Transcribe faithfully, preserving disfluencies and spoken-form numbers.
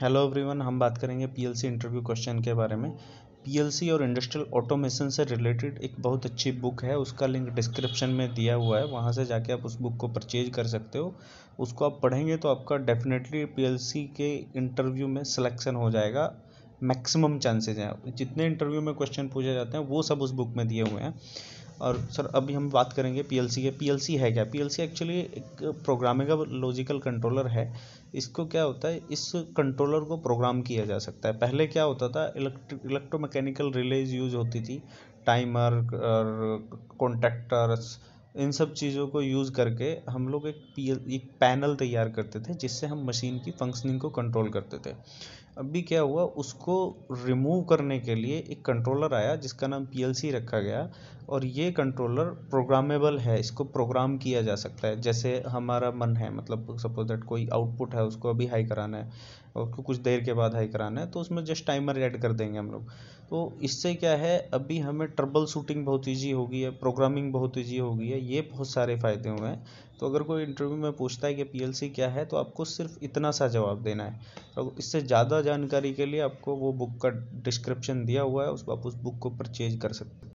Hello everyone, हम बात करेंगे पीएलसी इंटरव्यू क्वेश्चन के बारे में। पीएलसी और इंडस्ट्रियल ऑटोमेशन से रिलेटेड एक बहुत अच्छी बुक है, उसका लिंक डिस्क्रिप्शन में दिया हुआ है, वहां से जाके आप उस बुक को परचेज कर सकते हो। उसको आप पढ़ेंगे तो आपका डेफिनेटली पीएलसी के इंटरव्यू में सिलेक्शन हो जाएगा, मैक्सिमम चांसेज हैं। जितने इंटरव्यू में क्वेश्चन पूछे जाते हैं वो सब उस बुक में दिए हुए हैं। और सर अभी हम बात करेंगे पीएलसी के। पीएलसी है क्या? पीएलसी एक्चुअली एक प्रोग्रामेबल लॉजिकल कंट्रोलर है। इसको क्या होता है, इस कंट्रोलर को प्रोग्राम किया जा सकता है। पहले क्या होता था, इलेक्ट्रिक इलेक्ट्रोमैकेनिकल रिलेज यूज होती थी, टाइमर कॉन्टैक्टर्स, इन सब चीज़ों को यूज़ करके हम लोग एक पी एल एक पैनल तैयार करते थे जिससे हम मशीन की फंक्शनिंग को कंट्रोल करते थे। अभी क्या हुआ, उसको रिमूव करने के लिए एक कंट्रोलर आया जिसका नाम पीएलसी रखा गया, और ये कंट्रोलर प्रोग्रामेबल है, इसको प्रोग्राम किया जा सकता है जैसे हमारा मन है। मतलब सपोज दैट कोई आउटपुट है, उसको अभी हाई कराना है, उसको कुछ देर के बाद हाई कराना है, तो उसमें जस्ट टाइमर ऐड कर देंगे हम लोग। तो इससे क्या है, अभी हमें ट्रबल शूटिंग बहुत ईजी हो गई है, प्रोग्रामिंग बहुत ईजी हो गई है, ये बहुत सारे फ़ायदे हुए हैं। तो अगर कोई इंटरव्यू में पूछता है कि पीएलसी क्या है, तो आपको सिर्फ इतना सा जवाब देना है। तो इससे ज़्यादा जानकारी के लिए आपको वो बुक का डिस्क्रिप्शन दिया हुआ है, उस आप उस बुक को परचेज कर सकते हैं।